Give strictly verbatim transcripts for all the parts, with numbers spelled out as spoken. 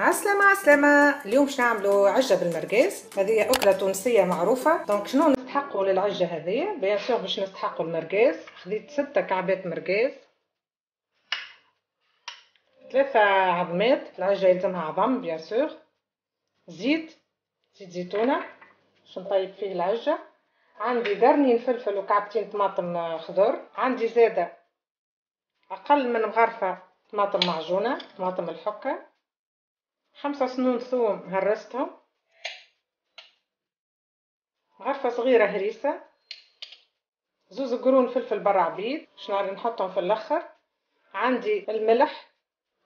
عسلامة عسلامة. اليوم باش نعملو عجة بالمرقاز. هذه أكلة تونسية معروفة. دونك شنو نستحقو للعجة هذه؟ بيان سور باش نستحقو المرقاز. خديت ستة كعبات مرقاز، ثلاثة عظمات، العجة يلزمها عظم بيان سور، زيت زيت زيتونة باش نطيب فيه العجة، عندي قرنين فلفل وكعبتين طماطم خضر، عندي زادة أقل من مغرفة طماطم معجونة، طماطم الحكة، خمسة سنون ثوم هرستهم، غرفة صغيرة هريسة، زوز قرون فلفل برع بيض باش نحطهم في الاخر، عندي الملح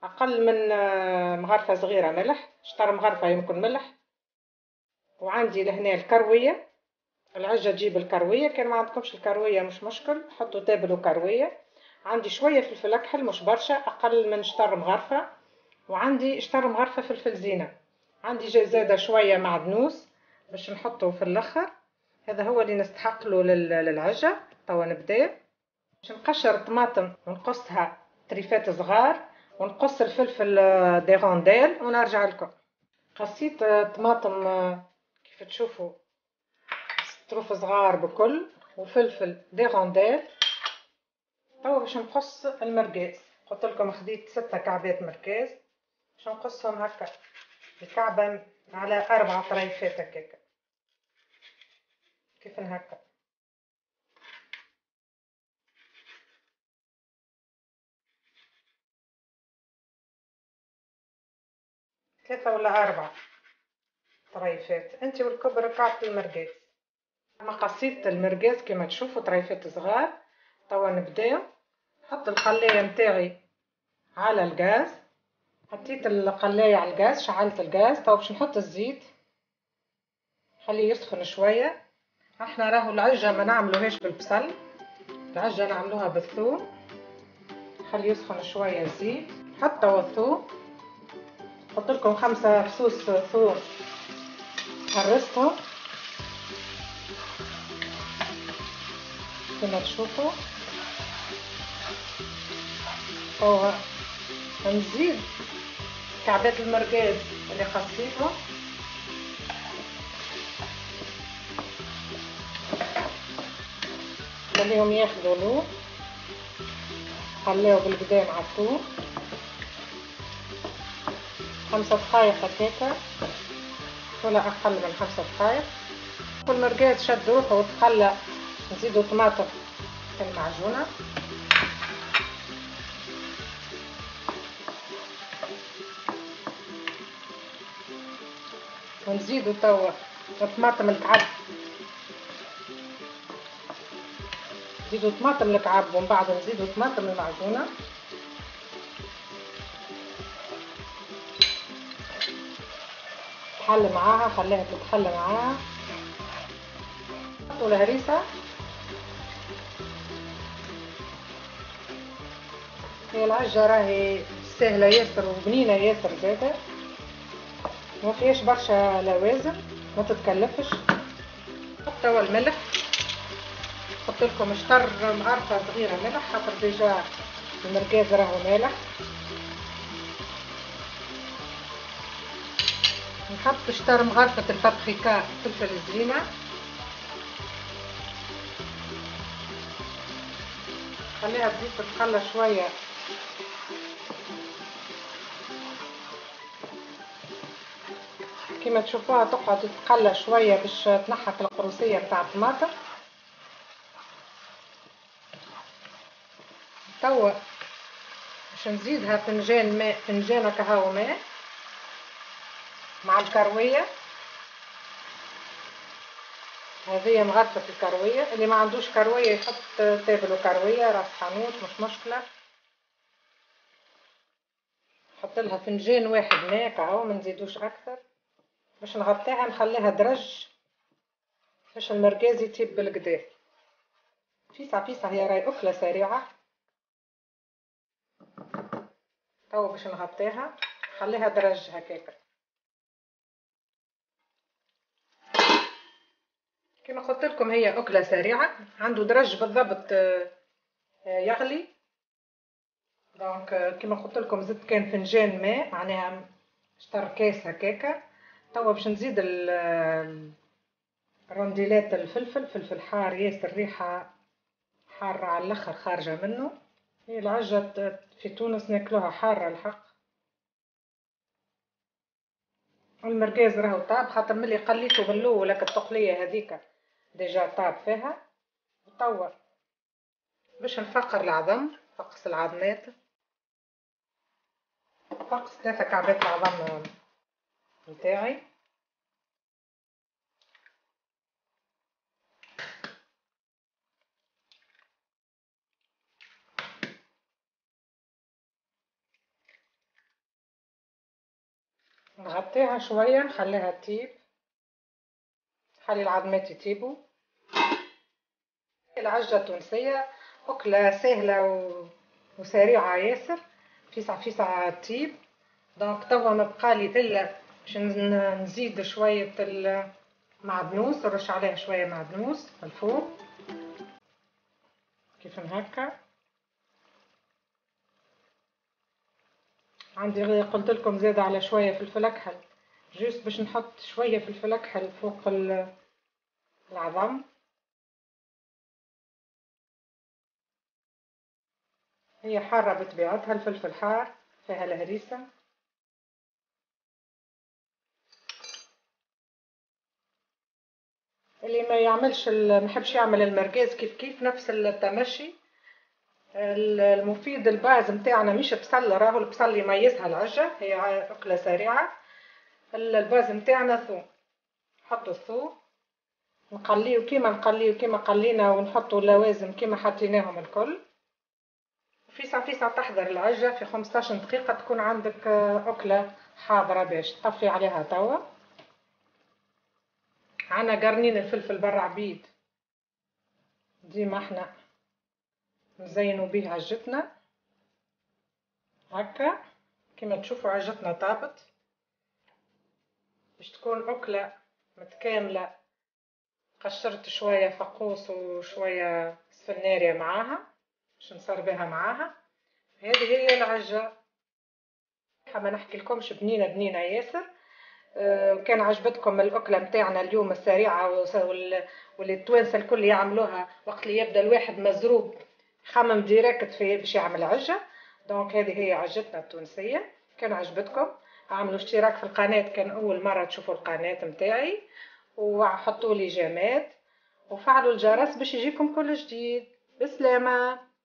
أقل من مغرفة صغيرة ملح، شطر مغرفة يمكن ملح، وعندي لهنا الكروية. العجة تجيب الكروية، كان ما عندكمش الكروية مش مشكل، حطوا تابلو كروية. عندي شوية فلفل أكحل مش برشا، أقل من شطر مغرفة، وعندي شطر مغرفة فلفل زينة، عندي جاي زادة شوية معدنوس باش نحطه في الاخر. هذا هو اللي نستحق له للعجة. توا نبدا باش نقشر الطماطم ونقصها تريفات صغار، ونقص الفلفل دي غونديل، ونرجع لكم. قصيت طماطم كيف تشوفوا طروف صغار بكل، وفلفل دي غونديل. توا باش نقص المرقاز، قلت لكم خديت ستة كعبات مرقاز، باش نقصهم هكا بكعبة على أربعة طريفات هكاكا كيف هكا. ثلاثة ولا أربعة طريفات انت والكبر كعبة المرقاز. انا قصيت المرقاز كما تشوفوا طريفات صغار. توا نبداو. نحط القلاية نتاعي على الغاز، حطيت القلاية على الغاز، شعلت الغاز. توا باش نحط الزيت خليه يسخن شوية. احنا راهو العجة ما نعملوهاش بالبصل، العجة نعملوها بالثوم. خليه يسخن شوية الزيت. حط توا الثوم، نحط لكم خمسة فصوص ثوم هرستهم كما تشوفوا. توا نزيد كعبات المرقاز اللي قصيتهم، خليهم ياخدو لون، خليوه بالبدا مع الثوم خمس دقايق هكاكا ولا أقل من خمس دقايق. والمرقاز شد روحه وتخلى، نزيدو طماطم في المعجونة، ونزيدو توا الطماطم الكعب، نزيدو طماطم الكعب، ومن بعد نزيدو طماطم المعجونة. حل معاها، خليها تتحل معاها. نحطوا الهريسة، هي العجة راهي سهلة ياسر وبنينة ياسر زادة، مفيهاش برشا لوازم، ما تتكلفش. نحط توا الملح، نحط لكم شطر مغرفة صغيرة ملح، خاطر ديجا المرقاز راهو مالح. نحط شطر مغرفة البابريكا فلفل الزينة، خليها تزيد تتخلى شوية. كما تشوفوها تقعد تتخلى شوية باش تنحك القروسية بتاع الطماطم. توا باش نزيدها فنجان ماء، فنجان كهو ماء مع الكروية. هذه مغرفة الكروية، اللي ما عندوش كروية يحط تابلو كروية، راس حانوت مش مشكلة. نحط لها فنجان واحد ماء كهو، ما نزيدوش اكثر، باش نغطيها نخليها درج باش المرقاز يطيب بالقدا. فيسع فيسع، هي راهي أكلة سريعة. توا باش نغطيها نخليها درج هكاكا. كما قلت لكم هي أكلة سريعة، عنده درج بالضبط يغلي. دونك كيما قلت لكم زدت كان فنجان ماء معناها شطر كاس هكاكا. توا باش نزيد الرونديلات الفلفل، فلفل حار ياسر ريحه حاره على الاخر خارجه منه. هي العجه في تونس ناكلوها حاره الحق. المرقاز راهو طاب خاطر ملي قليته بالاول هكا التقليه هذيك ديجا طاب فيها. وتوا باش نفقر العظم، فقص العظمات، فقص ثلاثه كعبات العظم نتاعي. نغطيها شويه نخليها تطيب، نخلي العظمات يطيبوا. العجه التونسيه أكلة سهلة و... وسريعة ياسر، في ساعة في ساعة تطيب. دونك توا مبقالي تلا باش نزيد شوية المعدنوس، نرش عليها شوية معدنوس الفوق كيف هكا. عندي قلت لكم زيادة على شوية فلفل أكحل، جوست باش نحط شوية فلفل أكحل فوق العظم. هي حارة بطبيعتها، الفلفل حار فيها الهريسة. اللي ما يعملش محبش يعمل المرقاز كيف كيف نفس التمشي. المفيد الباز متاعنا مش بصل، راهو البصل يميزها العجة، هي أكلة سريعة. الباز متاعنا ثوم، نحطو الثوم نقليه كيما نقليه كيما قلينا، ونحطو اللوازم كيما حطيناهم الكل. في ساعة في ساعة تحضر العجة، في خمسطاش دقيقة تكون عندك أكلة حاضرة باش تطفي عليها. توا عنا قرنين الفلفل برا عبيد ديما احنا نزينو بيه عجتنا هكا. كيما تشوفوا عجتنا طابت، باش تكون أكلة متكاملة. قشرت شوية فقوس وشوية سفناريا معاها باش نصربها معاها. هذه هي العجة، ما نحكي لكمش بنينه بنينه ياسر. وكان عجبتكم الاكله متاعنا اليوم السريعه واللي التوانسه الكل يعملوها وقت اللي يبدا الواحد مزروب خمم ديريكت في باش يعمل عجه. دونك هذه هي عجتنا التونسيه، كان عجبتكم اعملوا اشتراك في القناه كان اول مره تشوفوا القناه متاعي، وحطوا لي جامات وفعلوا الجرس باش يجيكم كل جديد. بسلامه.